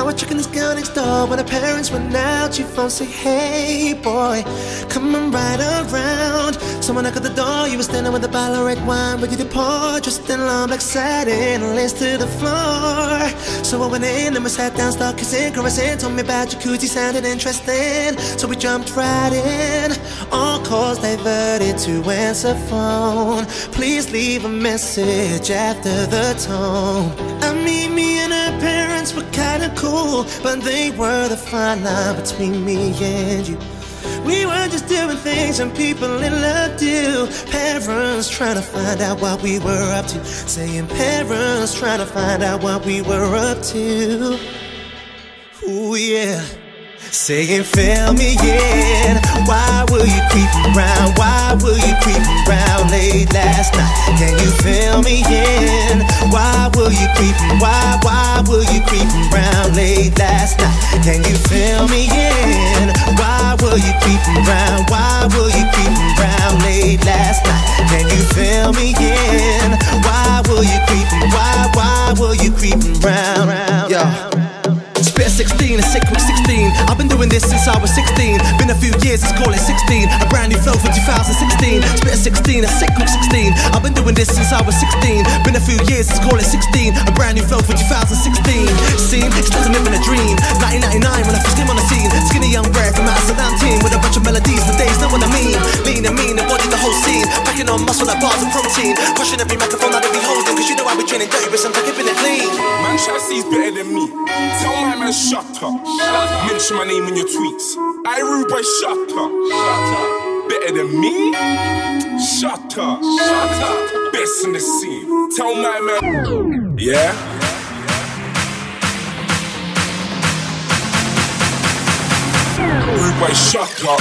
I was checking this girl next door when her parents went out. She phoned, say, hey boy, come on right around. Someone knocked at the door, you were standing with a bottle of red wine ready to pour, dressed in long black satin, lace to the floor. So I went in and we sat down, started kissing, caressing. Told me about jacuzzi, sounded interesting. So we jumped right in, all calls diverted to answer phone. Please leave a message after the tone. I mean, me and her parents were kinda cool, but they were the fine line between me and you. We were just doing things and people in love do. Parents trying to find out what we were up to. Saying parents trying to find out what we were up to. Ooh yeah. Saying fill me in. Why were you creeping round? Why were you creeping round late last night? Can you fill me in? Why were you creeping? Why were you creeping round late last night? Can you fill me in? Why were you creeping round? Why were you creeping round late last night? Can you fill me in? Why were you creeping? Why were you creeping round? Yeah. It's been 16, a sick week 16. I've been doing this since I was 16. Been a few years, let's call it 16. A brand new flow for 2016. It's been 16, a sick week 16. I've been doing this since I was 16. Been a few years, let's call it 16. A brand new flow for 2016. Seen, it's doesn't live in a dream. 1999 when I first came on the scene. Skinny young rare from out of 19 with a bunch of melodies, the days know what I mean. Lean and mean, embodied the whole scene. Packing on muscle like bars of protein. Crushing every microphone that they be holding. Cause you know I be draining dirty, but I'm keeping it clean. Man, Chelsea's better than me. Tell my man, shut up. Mention my name in your tweets. I rude by shut up. Better than me? Shut up. Best in the scene. Tell my man. Yeah? Rude by shut up.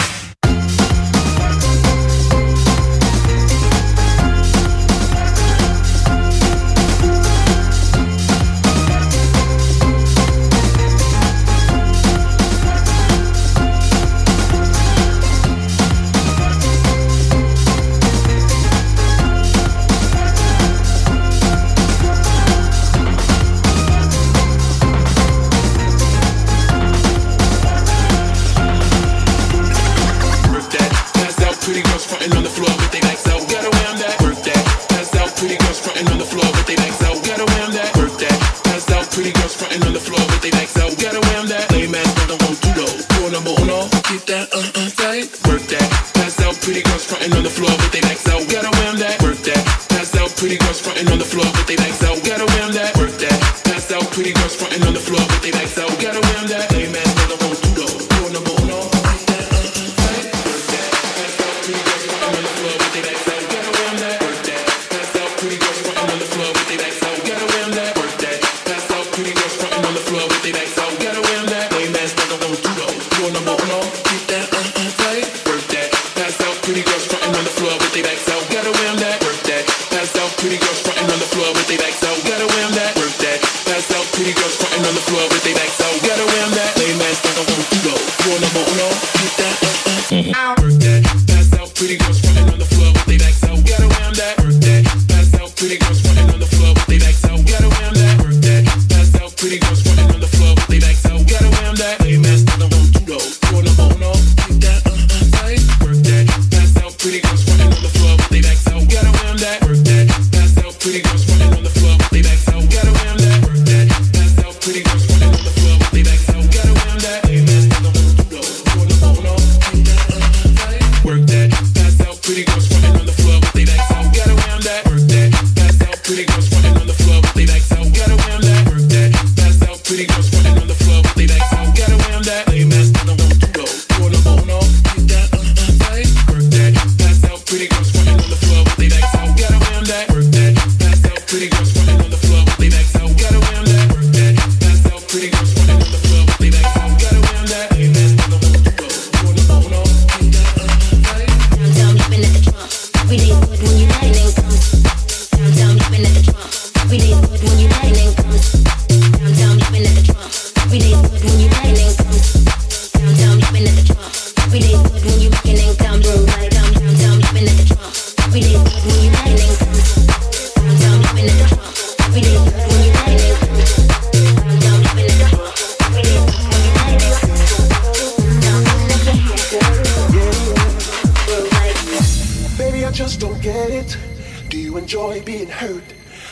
enjoy being hurt.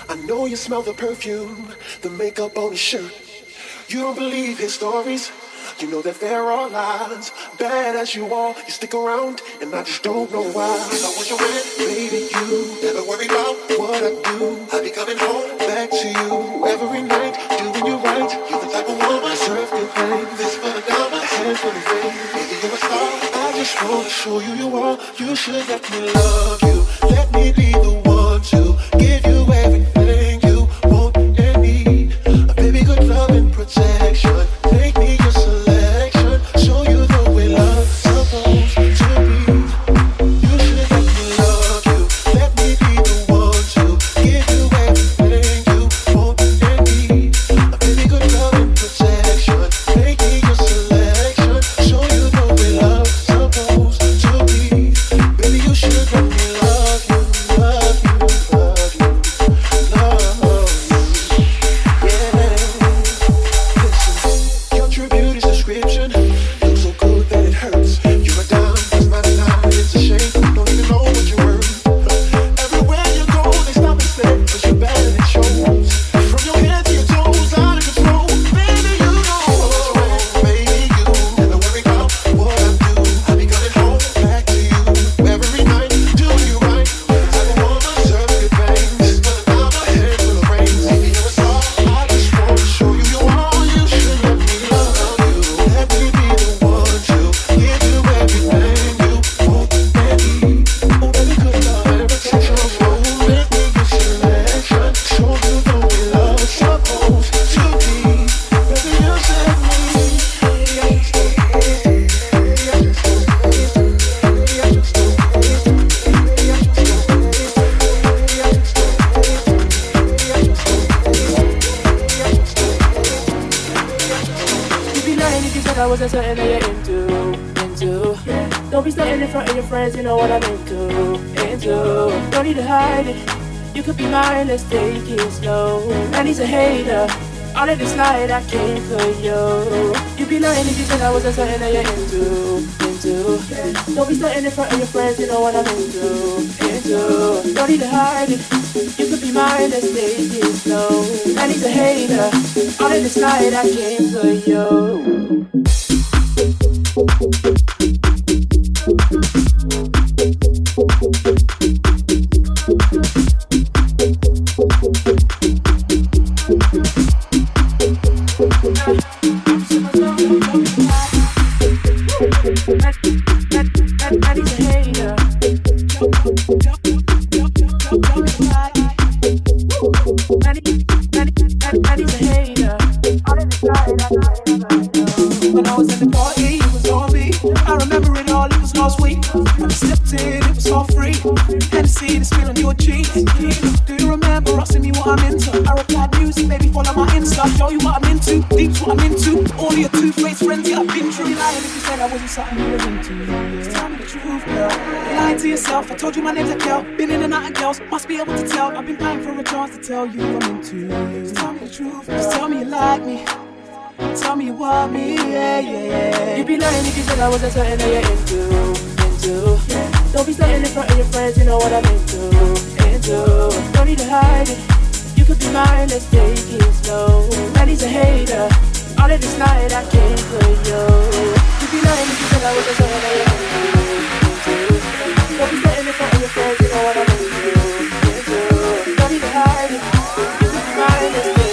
I know you smell the perfume, the makeup on his shirt. You don't believe his stories, you know that there are lies. Bad as you are, you stick around, and I just don't know why. If I was your man, baby, you never worry about what I do. I'll be coming home back to you every night, doing you right. You're the type of woman, serve the pain. This for the dollar, hands for the rain. Maybe you're a star, I just wanna show you you are. You should let me love you, let me be the one to give you everything you want and need. Baby, good love and protection. Take me your selection, show you the way love's supposed to be. You should let me love you, let me be the one to give you everything you want and need. Baby, good love and protection. Take me your selection, show you the way love's supposed to be. Baby, you should let me love you, love you, love you, love you. Yeah, listen, your true beauty's description looks so good that it hurts. You're a dime, it's not a dime, and it's a shame. You don't even know what you're worth. Everywhere you go, they stop and say, 'cause you're bad and it shows. From your head to your toes, out of control. Baby, you know. Baby, you never worry about what I do. I'll be coming home back to you every night, doing you right. You're the type of woman, serve good things. This for the dollar, head full of brains. Baby, you're a star, I just wanna show you you are. You should let me love you, let me be the one to give you everything you want and need. Oh, baby, good love and protection. Oh, let me be selection, show you the way love's supposed to be. Baby, you set You'd be lying if you said I wasn't something that you're into. Don't be standing in front of your friends, you know what I'm into. Don't need to hide it, you could be mine, let's take it slow. I need a hater, all of this light I came for you. You'd be lying if you said I wasn't something that you're into. Don't be standing in front of your friends, you know what I'm into. Don't need to hide it, you could be mine, let's take it slow. I need a hater, all of this light I came for you. When I was at the party, it was on me. I remember it all, it was last week. I slipped in, it was all free. Had to see the spill on your cheek. Do you remember asking me what I'm into? I replied, music, baby, follow my Insta. Show you what I'm into, deep's what I'm into. All of your two-faced friends, yeah, I've been through. You're lying if you said I wasn't something you was into. Just tell me the truth, girl. You're lying to yourself, I told you my name's Adele. Been in and out of girls, must be able to tell. I've been dying for a chance to tell you what I'm into. Just tell me the truth, girl. Just tell me you like me. Tell me what me, yeah. You'd be lying if you said I wasn't something that you're into. Yeah. Don't be standing in front of your friends, you know what I'm into. Don't need to hide it, you could be mine, let's take it slow. I need a hater, all of this night I came for you. You'd be lying if you said I wasn't something that you're into. Don't be standing in front of your friends, you know what I'm into. Don't need to hide it, you could be mine, let's take it slow.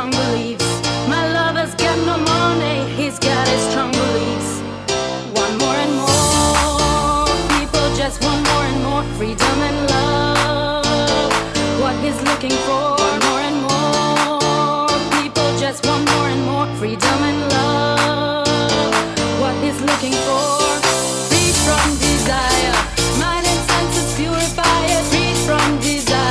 strong beliefs. My lover's got no money, he's got his strong beliefs. Want more and more, people just want more and more freedom and love. What he's looking for, more and more, people just want more and more freedom and love. What he's looking for. Free from desire, mind and senses purify it. Free from desire.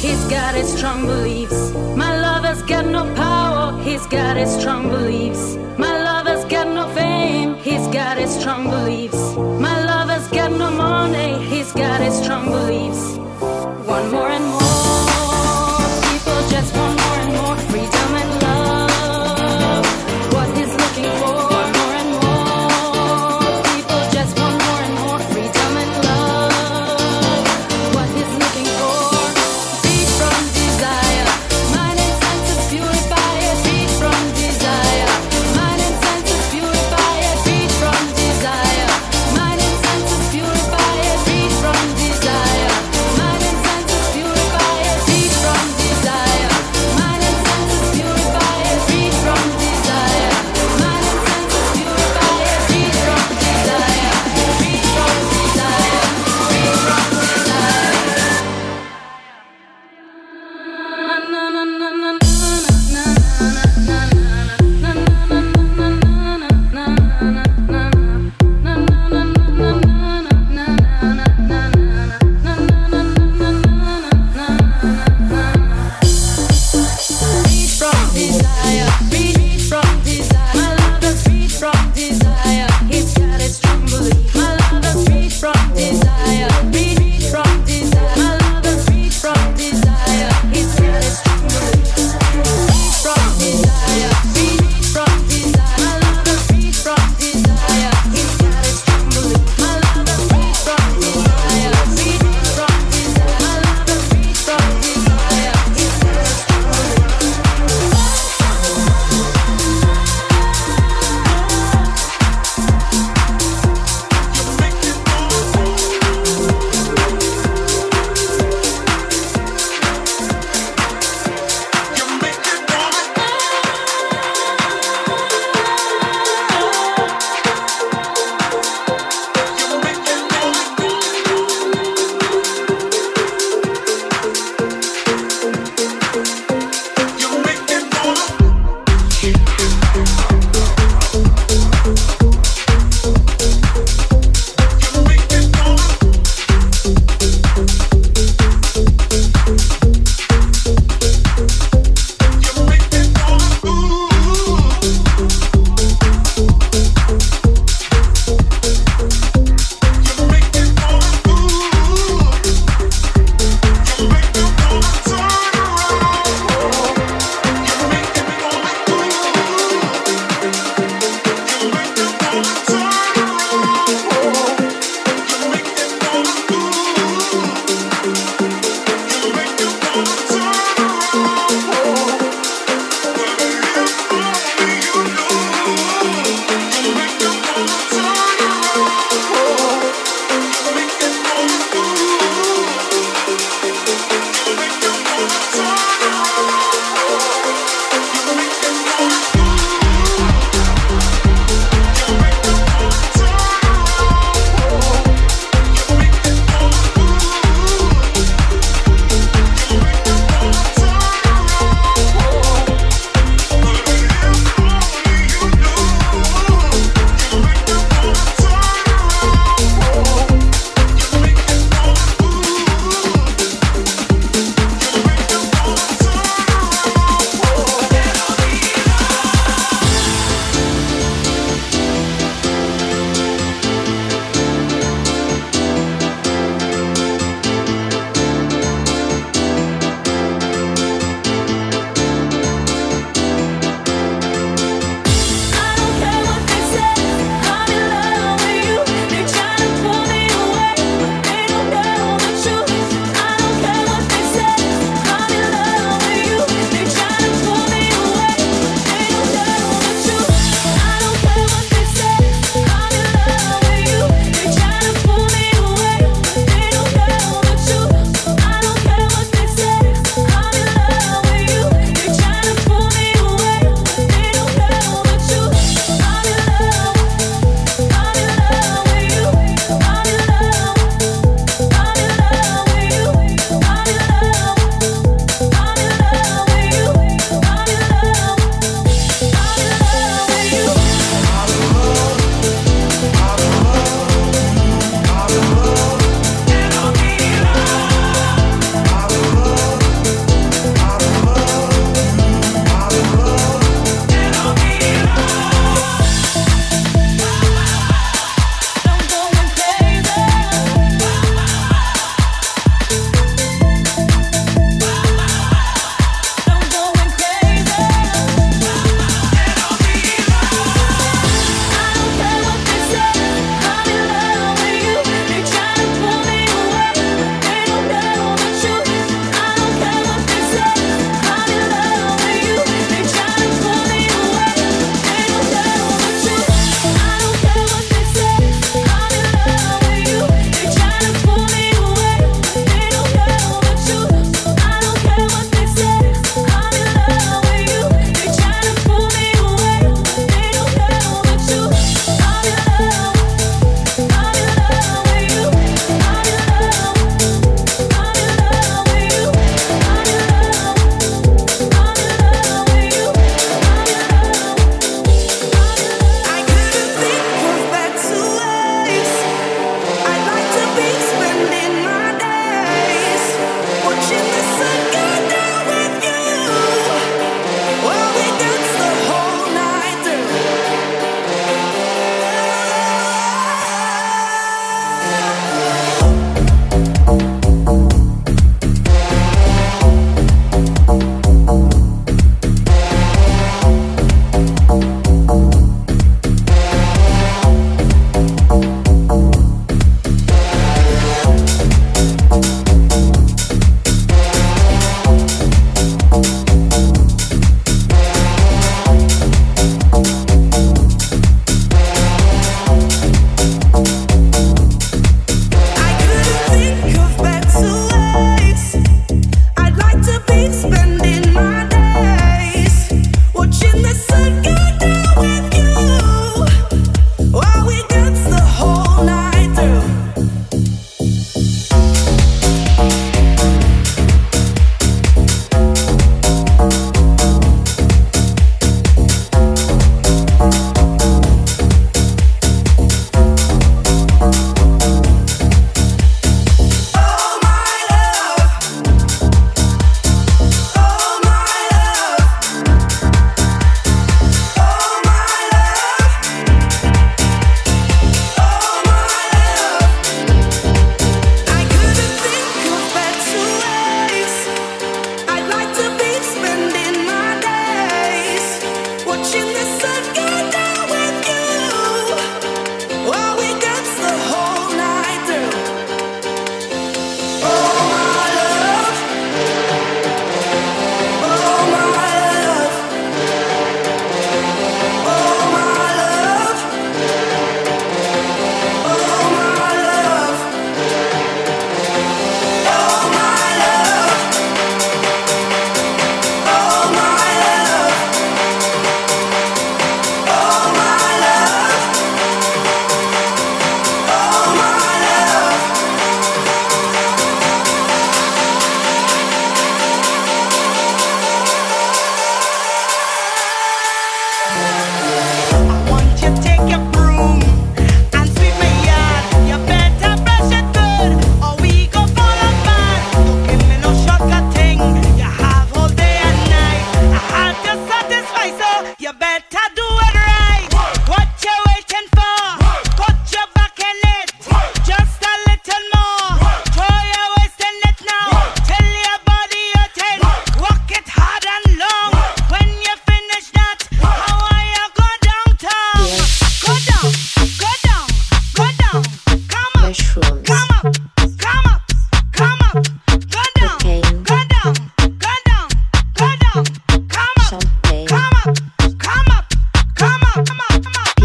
He's got his strong beliefs. My lover's got no power, he's got his strong beliefs. My lover's got no fame, he's got his strong beliefs. My lover's got no money, he's got his strong beliefs. Want more and more, people just want more and more freedom and love. What he's looking for, more and more, people just want more and more freedom and love. What he's looking for. Free from desire, mind and senses purified.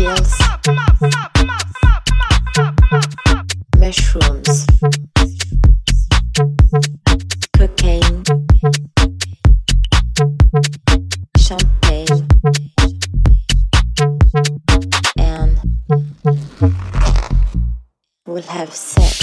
Ideas, mushrooms, cocaine, champagne, and we'll have sex.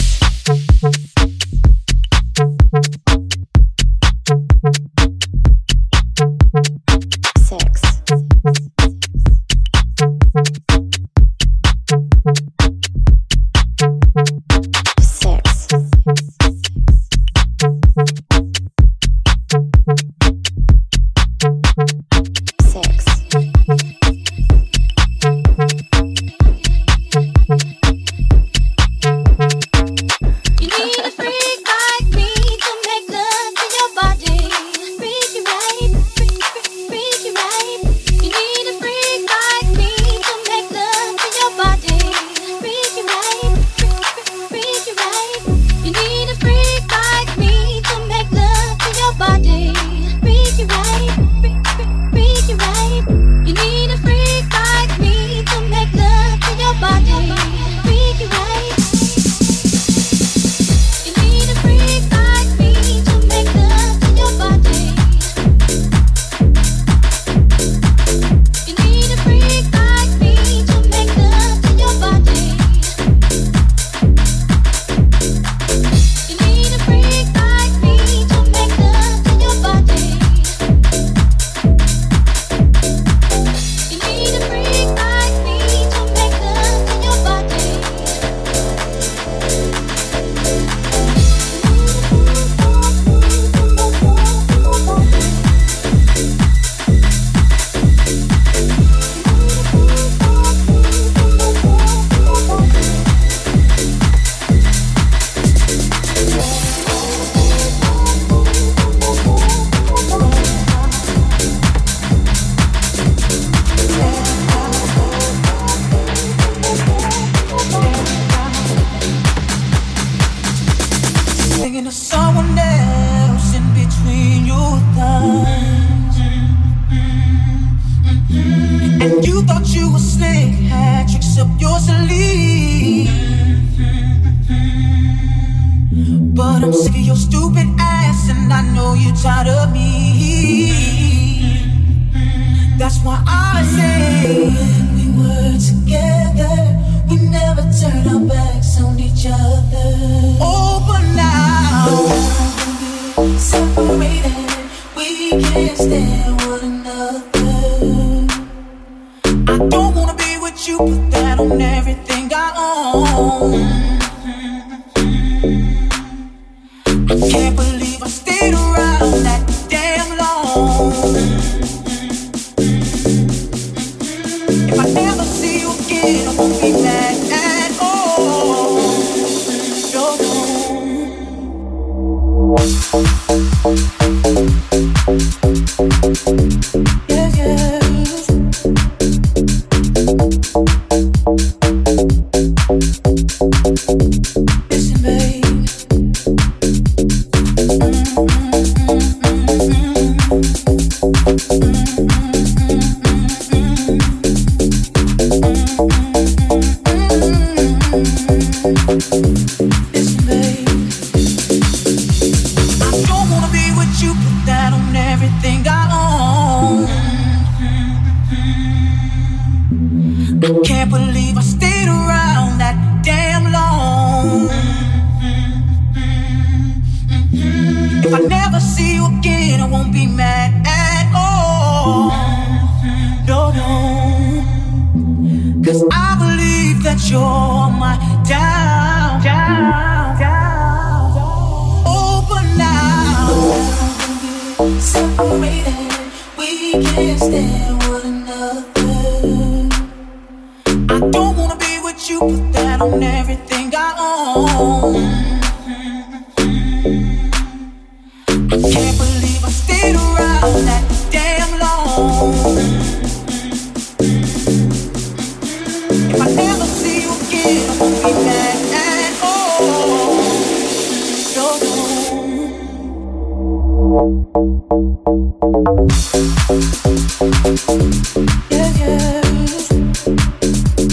Yeah, yeah.